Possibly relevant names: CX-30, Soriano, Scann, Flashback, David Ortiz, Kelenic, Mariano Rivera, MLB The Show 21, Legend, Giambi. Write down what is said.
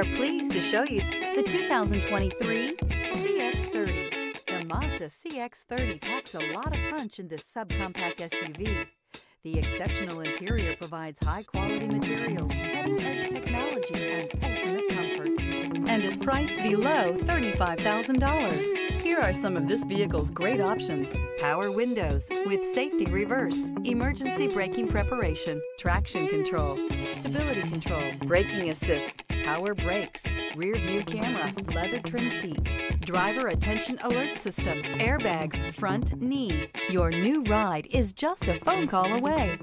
are pleased to show you the 2023 CX-30. The Mazda CX-30 packs a lot of punch in this subcompact SUV. The exceptional interior provides high-quality materials, cutting-edge technology, and ultimate comfort, and is priced below $35,000. Here are some of this vehicle's great options: power windows with safety reverse, emergency braking preparation, traction control, stability control, braking assist, power brakes, rear view camera, leather trim seats, driver attention alert system, airbags, front knee. Your new ride is just a phone call away.